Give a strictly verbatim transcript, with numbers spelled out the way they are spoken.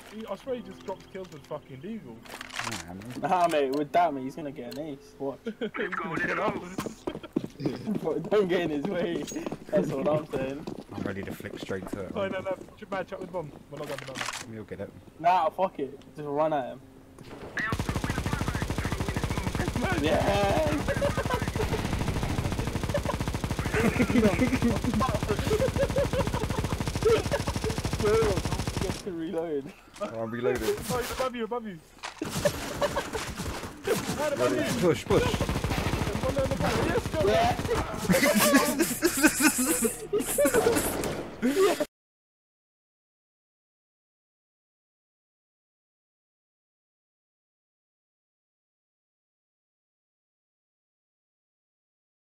just, he, I swear he just drops kills with fucking legal. Nah, mate, without me, he's gonna get an ace. What? Don't get in his way. That's what I'm saying. I'm ready to flip straight to it. No, no, no. Bad chat with bomb. We're not going to bomb. We'll get it. Nah, fuck it. Just run at him. Yeah. Don't forget to reload. Oh, I'm reloading. Oh, he's above you, above you. Right above you. you. Push, push. Yes, go. Yeah.